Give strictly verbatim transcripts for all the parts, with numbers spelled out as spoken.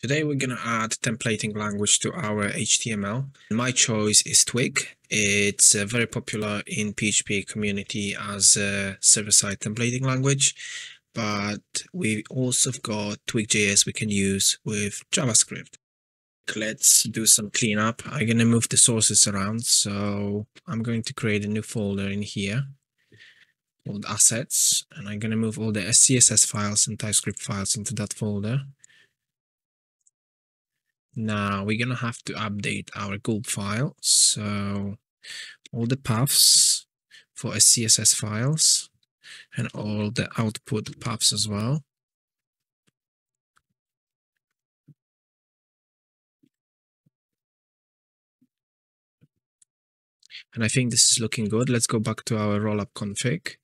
Today we're going to add templating language to our H T M L. My choice is Twig. It's uh, very popular in P H P community as a server-side templating language, but we also got Twig dot J S we can use with JavaScript. Let's do some cleanup. I'm going to move the sources around, so I'm going to create a new folder in here called assets, and I'm going to move all the S C S S files and TypeScript files into that folder. Now we're going to have to update our gulp file, so all the paths for S C S S files and all the output paths as well. And I think this is looking good. Let's go back to our rollup config.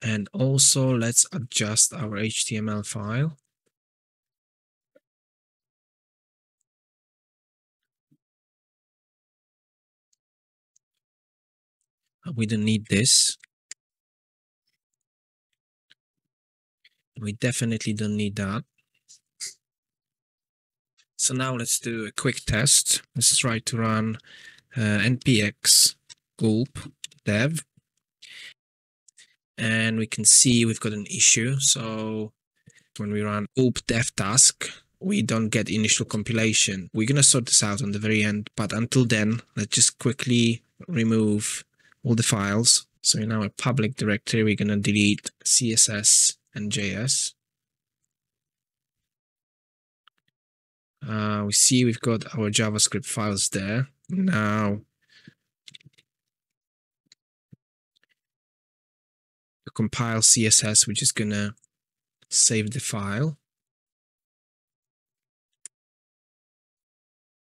And also let's adjust our H T M L file. We don't need this. We definitely don't need that. So now let's do a quick test. Let's try to run uh, npx gulp dev. And we can see we've got an issue. So when we run gulp dev task, we don't get initial compilation. We're going to sort this out on the very end, but until then, let's just quickly remove all the files. So in our public directory, we're going to delete C S S and J S. Uh, we see we've got our JavaScript files there. Now, to compile C S S, we're just gonna save the file.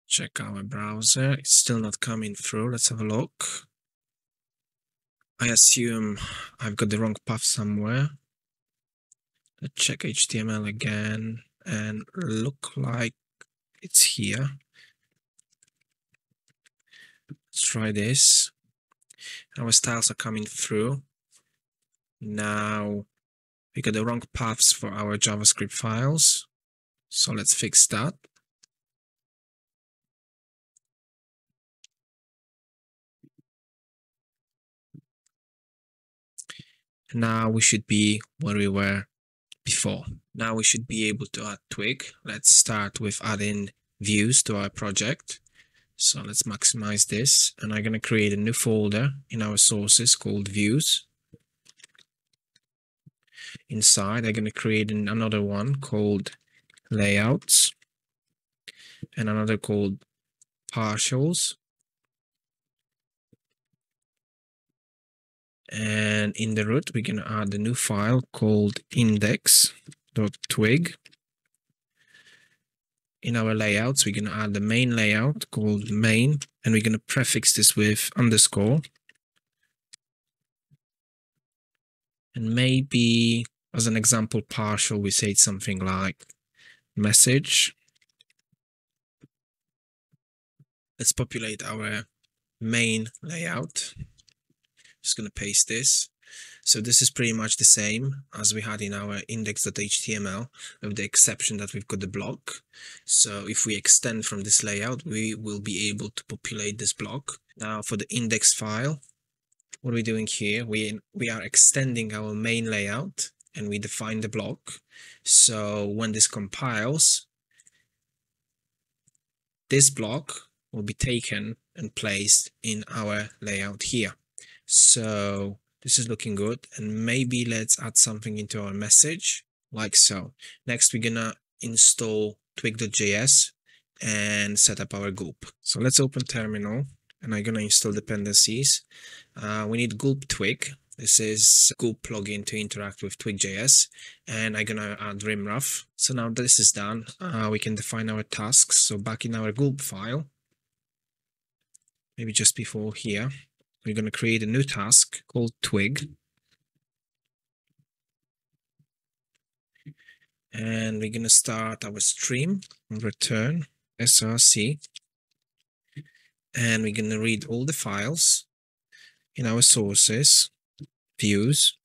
Check our browser. It's still not coming through. Let's have a look. I assume I've got the wrong path somewhere. Let's check H T M L again, and look like it's here. Let's try this. Our styles are coming through. Now we got the wrong paths for our JavaScript files. So let's fix that. Now we should be where we were before. Now we should be able to add Twig. Let's start with adding views to our project. So let's maximize this, and I'm going to create a new folder in our sources called views. Inside, I'm going to create another one called layouts and another called partials. And in the root, we're going to add a new file called index dot twig. In our layouts, we're going to add the main layout called main, and we're going to prefix this with underscore. And maybe as an example partial, we say something like message. Let's populate our main layout. Just going to paste this. So this is pretty much the same as we had in our index dot H T M L, with the exception that we've got the block. So if we extend from this layout, we will be able to populate this block. Now for the index file, what are we doing here? We, we are extending our main layout, and we define the block. So when this compiles, this block will be taken and placed in our layout here. So this is looking good, and maybe let's add something into our message like so. Next, we're gonna install twig dot J S and set up our gulp. So let's open terminal, and I'm gonna install dependencies. Uh, we need gulp-twig. This is gulp plugin to interact with twig dot J S, and I'm gonna add rimraf. So now this is done. Uh, we can define our tasks. So back in our gulp file, maybe just before here, we're going to create a new task called Twig, and we're going to start our stream and return src, and we're going to read all the files in our sources, views,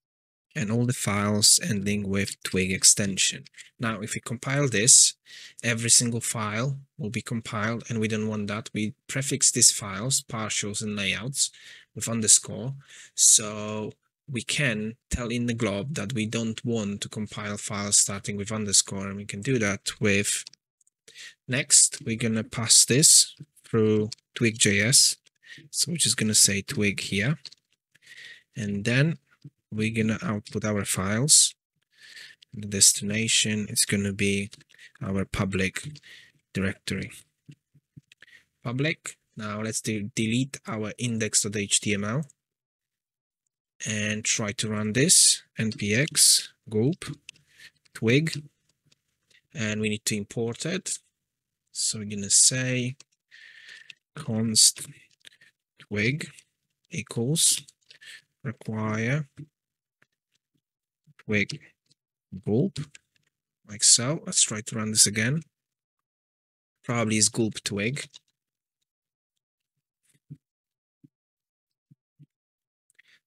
and all the files ending with twig extension. Now, if we compile this, every single file will be compiled, and we don't want that. We prefix these files, partials and layouts, with underscore, so we can tell in the glob that we don't want to compile files starting with underscore, and we can do that with next. We're going to pass this through twig.js, so we're just going to say twig here, and then we're going to output our files. The destination is going to be our public directory. Public. Now let's de delete our index.html and try to run this. Npx gulp-twig, and we need to import it. So we're going to say const twig equals require twig gulp, like so. Let's try to run this again. Probably is gulp-twig.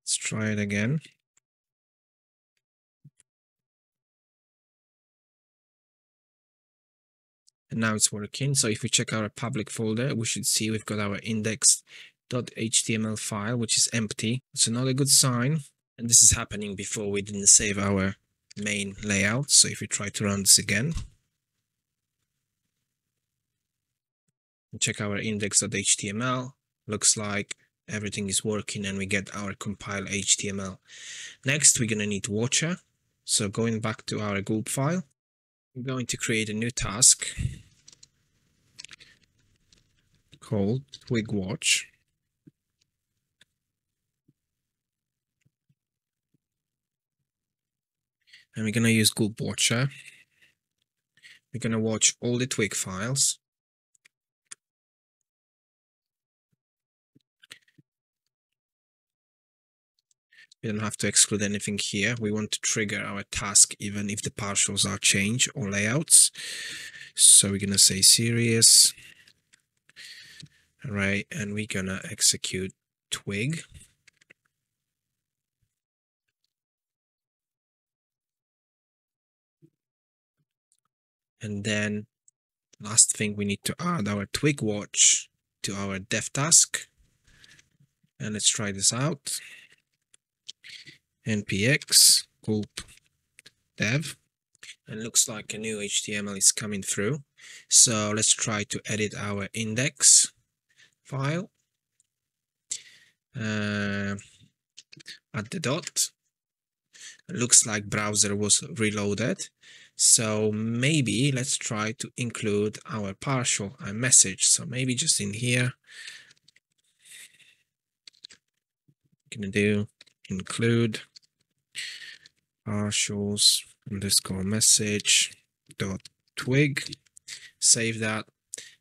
Let's try it again. And now it's working. So if we check our public folder, we should see we've got our index.html file, which is empty. It's another good sign. And this is happening before we didn't save our main layout. So if we try to run this again, check our index.html, looks like everything is working, and we get our compile H T M L. Next, we're going to need watcher. So going back to our gulp file, I'm going to create a new task called twig watch. And we're going to use gulp watcher. We're going to watch all the twig files. We don't have to exclude anything here. We want to trigger our task even if the partials are changed or layouts. So we're going to say series array, and we're going to execute twig. And then last thing, we need to add our twig watch to our dev task. And let's try this out. Npx gulp dev, and looks like a new H T M L is coming through. So let's try to edit our index file. Uh, at the dot, it looks like browser was reloaded. So maybe let's try to include our partial and message. So maybe just in here, gonna do include partials underscore message dot twig, save that,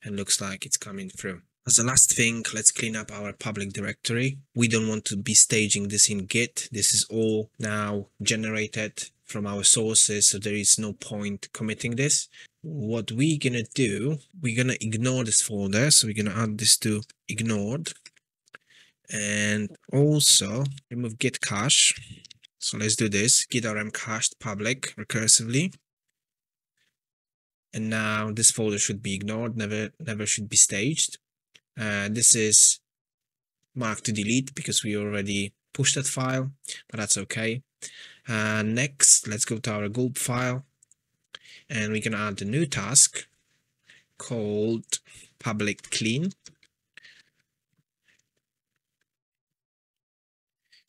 and looks like it's coming through. As the last thing, let's clean up our public directory. We don't want to be staging this in Git. This is all now generated from our sources, so there is no point committing this. What we're gonna do, we're gonna ignore this folder, so we're gonna add this to ignored, and also remove git cache. So let's do this, git rm cached public recursively, and now this folder should be ignored, never never should be staged. Uh, this is marked to delete because we already pushed that file, but that's okay. Uh, next, let's go to our gulp file, and we can add a new task called public clean.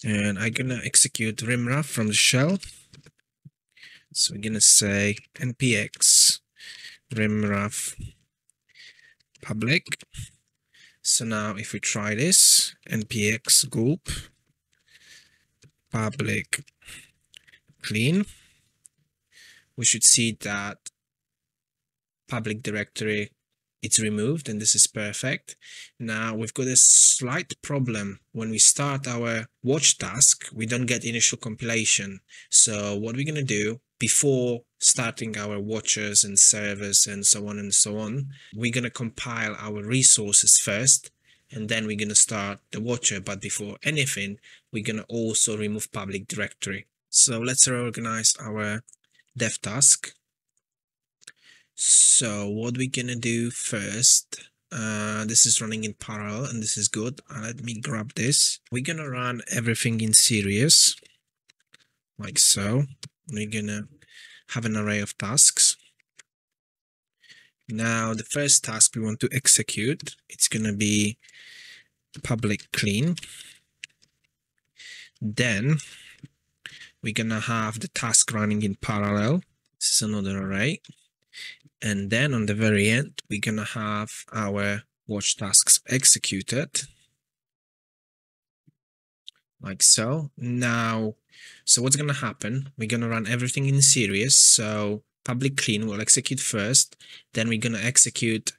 And I'm gonna execute rimraf from the shell. So we're gonna say npx rimraf public. So now if we try this, npx gulp public clean, we should see that public directory, it's removed, and this is perfect. Now we've got a slight problem. When we start our watch task, we don't get initial compilation. So what we're going to do before starting our watchers and servers and so on and so on, we're going to compile our resources first, and then we're going to start the watcher. But before anything, we're going to also remove public directory. So let's reorganize our dev task. So what we're going to do first, uh, this is running in parallel and this is good. Uh, let me grab this. We're going to run everything in series, like so. We're going to have an array of tasks. Now the first task we want to execute, it's going to be public clean. Then we're going to have the task running in parallel. This is another array. And then on the very end, we're going to have our watch tasks executed. Like so. Now, so what's going to happen? We're going to run everything in series. So public clean will execute first. Then we're going to execute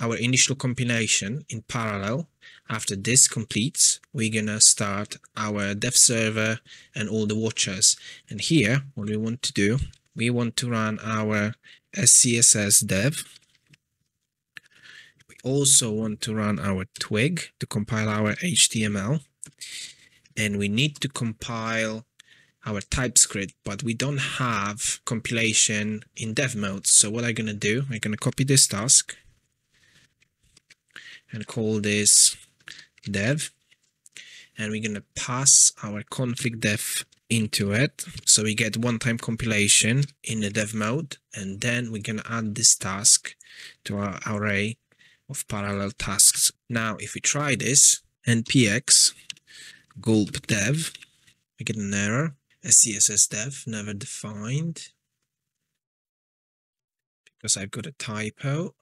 our initial compilation in parallel. After this completes, we're going to start our dev server and all the watchers. And here, what we want to do, we want to run our S C S S dev. We also want to run our Twig to compile our H T M L. And we need to compile our TypeScript, but we don't have compilation in dev mode. So what I'm going to do, I'm going to copy this task and call this dev, and we're going to pass our config dev into it. So we get one-time compilation in the dev mode, and then we're going to add this task to our array of parallel tasks. Now, if we try this, npx gulp dev, we get an error, a C S S dev never defined, because I've got a typo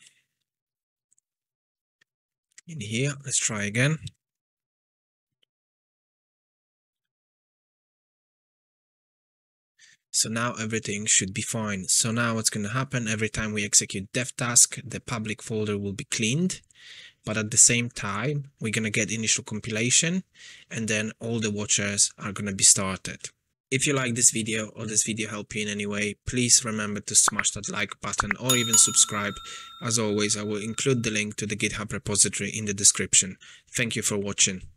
in here. Let's try again. So now everything should be fine. So now what's going to happen, every time we execute dev task, the public folder will be cleaned, but at the same time, we're going to get initial compilation, and then all the watchers are going to be started. If you like this video or this video helped you in any way, please remember to smash that like button or even subscribe. As always, I will include the link to the GitHub repository in the description. Thank you for watching.